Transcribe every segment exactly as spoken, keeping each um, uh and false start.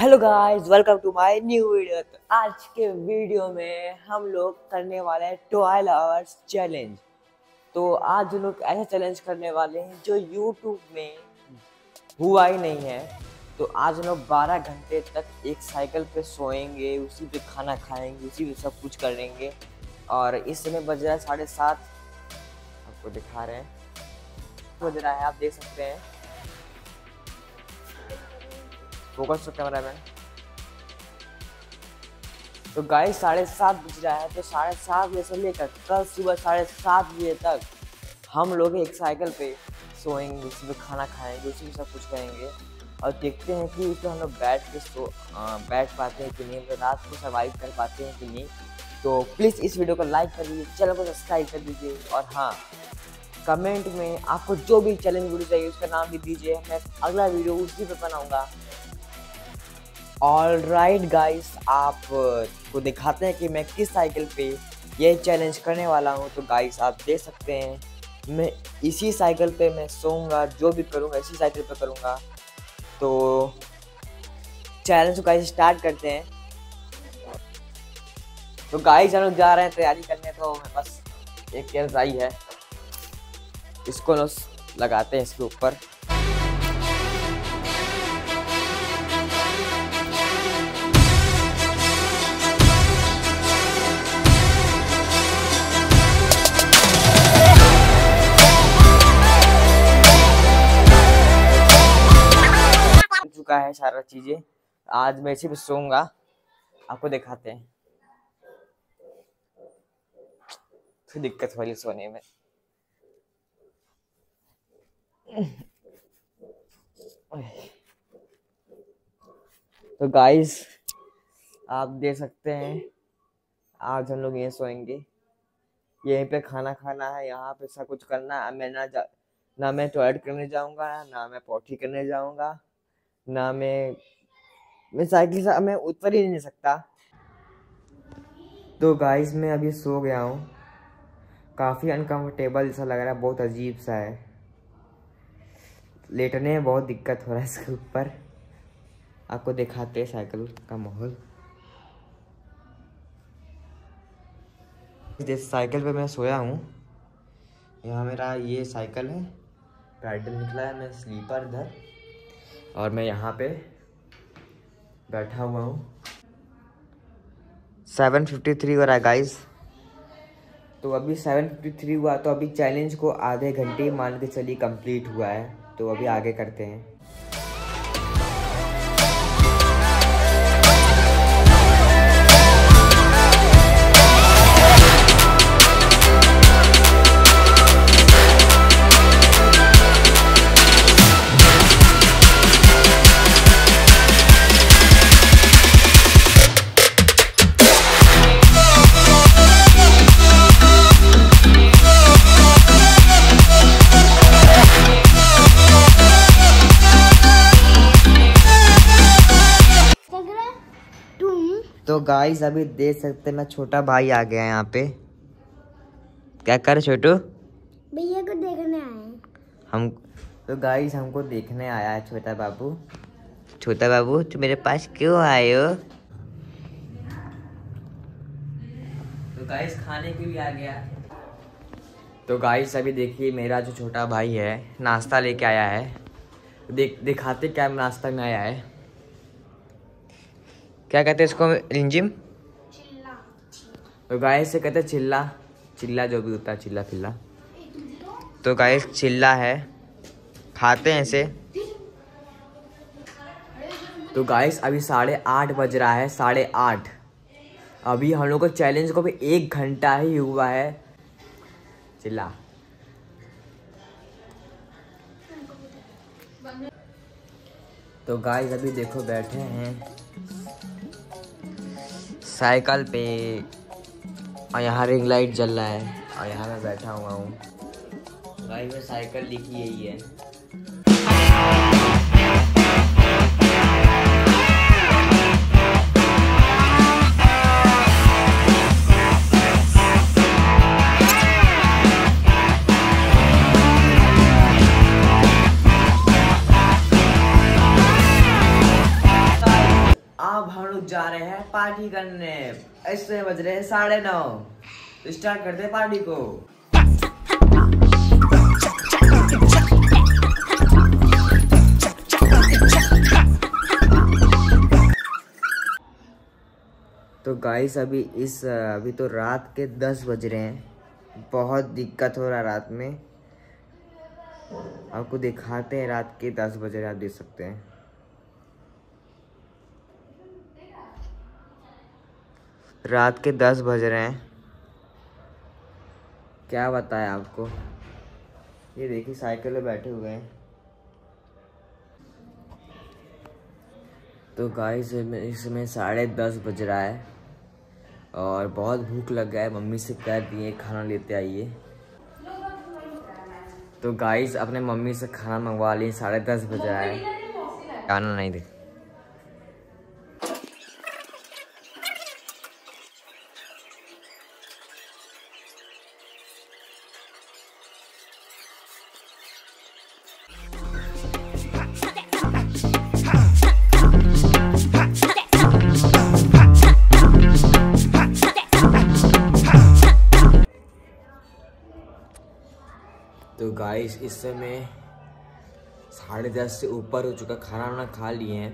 Hello guys, welcome to my new video. तो आज के वीडियो में हम लोग करने वाले हैं ट्वेल्व आवर्स चैलेंज। तो आज हम लोग ऐसा चैलेंज करने वाले हैं जो यूट्यूब में हुआ ही नहीं है। तो आज हम लोग बारह घंटे तक एक साइकिल पे सोएंगे, उसी पे खाना खाएंगे, उसी पे सब कुछ करेंगे। और इस समय बज रहा है साढ़े सात, आपको दिखा रहे हैं बज रहा है, आप देख सकते हैं। फोकस तो कैमरा में। तो गाइस साढ़े सात बज रहा है, तो साढ़े सात बजे से लेकर कल सुबह साढ़े सात बजे तक हम लोग एक साइकिल पे सोएंगे, उसी पे खाना खाएंगे, उसी पे सब कुछ करेंगे। और देखते हैं कि उसमें हम लोग बैठ के सो बैठ पाते हैं कि नहीं, तो रात को सर्वाइव कर पाते हैं कि नहीं। तो प्लीज़ इस वीडियो को लाइक कर दीजिए, चैनल को सब्सक्राइब कर दीजिए। और हाँ, कमेंट में आपको जो भी चैलेंज वीडियो चाहिए उसका नाम भी दीजिए, मैं अगला वीडियो उसी पर बनाऊँगा। ऑल राइट गाइस, आप को दिखाते हैं कि मैं किस साइकिल पे यह चैलेंज करने वाला हूँ। तो गाइस आप देख सकते हैं, मैं इसी साइकिल पे मैं सोऊंगा, जो भी करूँगा इसी साइकिल पे करूँगा। तो चैलेंज गाइस स्टार्ट करते हैं। तो गाइस हम लोग जा रहे हैं तैयारी करने। तो मेरे पास एक चेयर आई है, इसको लोग लगाते हैं इसके ऊपर। का है सारा चीजें, आज मैं इसी पे सोऊंगा, आपको दिखाते हैं। तो दिक्कत वाली सोने में तो गाइस आप देख सकते हैं, आज हम लोग यहीं सोएंगे, यहीं पे खाना खाना है, यहाँ पे सब कुछ करना है। मैं ना जा, ना मैं टॉयलेट करने जाऊंगा, ना मैं पॉटी करने जाऊंगा, ना मैं मैं साइकिल से मैं उतर ही नहीं सकता। तो गाइस मैं अभी सो गया हूँ, काफ़ी अनकम्फर्टेबल सा लग रहा है, बहुत अजीब सा है, लेटने में बहुत दिक्कत हो रहा है। इसके ऊपर आपको दिखाते हैं साइकिल का माहौल। जिस साइकिल पे मैं सोया हूँ, यहाँ मेरा ये साइकिल है, पैडल निकला है, मैं स्लीपर इधर, और मैं यहाँ पे बैठा हुआ हूँ। सेवन फिफ्टी थ्री हो रहा है गाइस। तो अभी सेवन फिफ्टी थ्री हुआ, तो अभी चैलेंज को आधे घंटे मान के चलिए कंप्लीट हुआ है। तो अभी आगे करते हैं। तो गाइस अभी देख सकते हैं, मैं छोटा भाई आ गया है यहाँ पे। क्या कर छोटू? भैया को देखने आए हम। तो गाइस हमको देखने आया है छोटा बाबू। छोटा बाबू तुम मेरे पास क्यों आए हो? तो गाइस खाने के लिए आ गया। तो गाइस अभी देखिए, मेरा जो छोटा भाई है नाश्ता लेके आया है। देख दिखाते क्या नाश्ता में आया है। क्या कहते हैं इसको रिंजिम? चिल्ला। तो गाइस से कहते हैं चिल्ला, चिल्ला जो भी होता है, चिल्ला फिल्ला। तो गाइस चिल्ला है, खाते हैं इसे। तो गाइस अभी साढ़े आठ बज रहा है, साढ़े आठ। अभी हम लोग को चैलेंज को भी एक घंटा ही हुआ है। चिल्ला। तो गाइस अभी देखो बैठे हैं साइकिल पे, और यहाँ रिंग लाइट जल रहा है, और यहाँ मैं बैठा हुआ हूँ। भाई मैं साइकिल लिखी यही है। अब हम लोग जा रहे हैं पार्टी करने। ऐसे बज रहे हैं साढ़े नौ। स्टार्ट करते हैं पार्टी को। तो गाइस अभी इस अभी तो रात के दस बज रहे हैं। बहुत दिक्कत हो रहा है रात में। आपको दिखाते हैं रात के दस बज रहे हैं, आप देख सकते हैं। रात के दस बज रहे हैं, क्या बताएं आपको। ये देखिए साइकिल में बैठे हुए हैं। तो गाइस इसमें साढ़े दस बज रहा है और बहुत भूख लग गया है। मम्मी से कह दिए खाना लेते आइए। तो गाइस अपने मम्मी से खाना मंगवा लिए। साढ़े दस बज रहा है, खाना नहीं दे। तो गाइस इस समय साढ़े दस से ऊपर हो चुका। खाना वाना खा लिए हैं।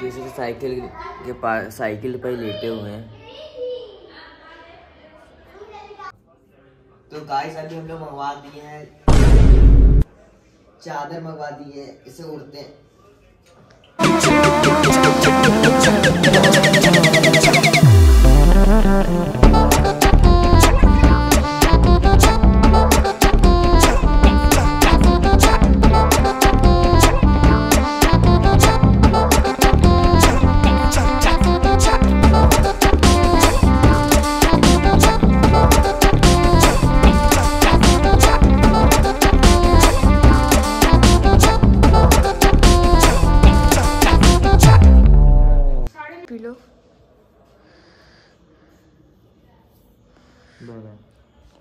दूसरे साइकिल के पास साइकिल पर ही लेटे हुए हैं। तो गाइस अभी हम लोग मंगवा दिए हैं, चादर मंगवा दी है, इसे उड़ते हैं।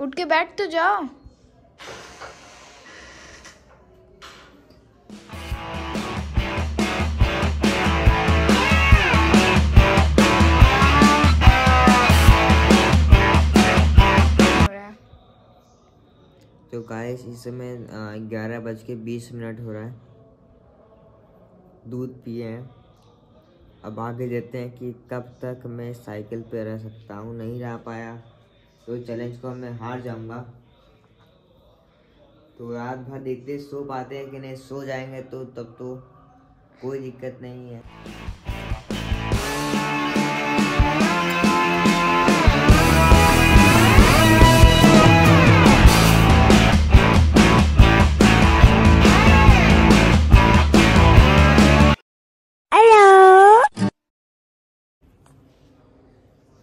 उठ के बैठ तो जाओ। तो गाइस इस समय ग्यारह बज के बीस मिनट हो रहा है। दूध पिए हैं। अब आगे देते हैं कि कब तक मैं साइकिल पे रह सकता हूँ। नहीं रह पाया तो चैलेंज को मैं हार जाऊंगा। तो रात भर देखते सो पाते हैं कि नहीं। सो जाएंगे तो तब तो कोई दिक्कत नहीं है।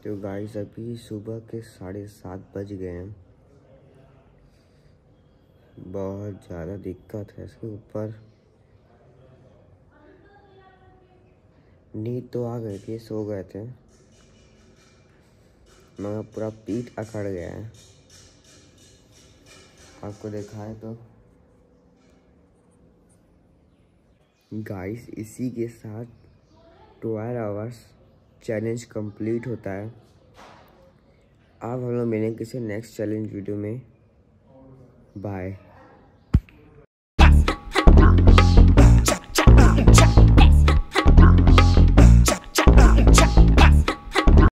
तो गाइस अभी सुबह के साढ़े सात बज गए हैं। बहुत ज़्यादा दिक्कत है। इसके ऊपर नींद तो आ गई थी, सो गए थे, मगर पूरा पीठ अकड़ गया है। आपको देखा है। तो गाइस इसी के साथ ट्वेल्व आवर्स चैलेंज कंप्लीट होता है। अब हम लोग मिलेंगे किसी नेक्स्ट चैलेंज वीडियो में। बाय।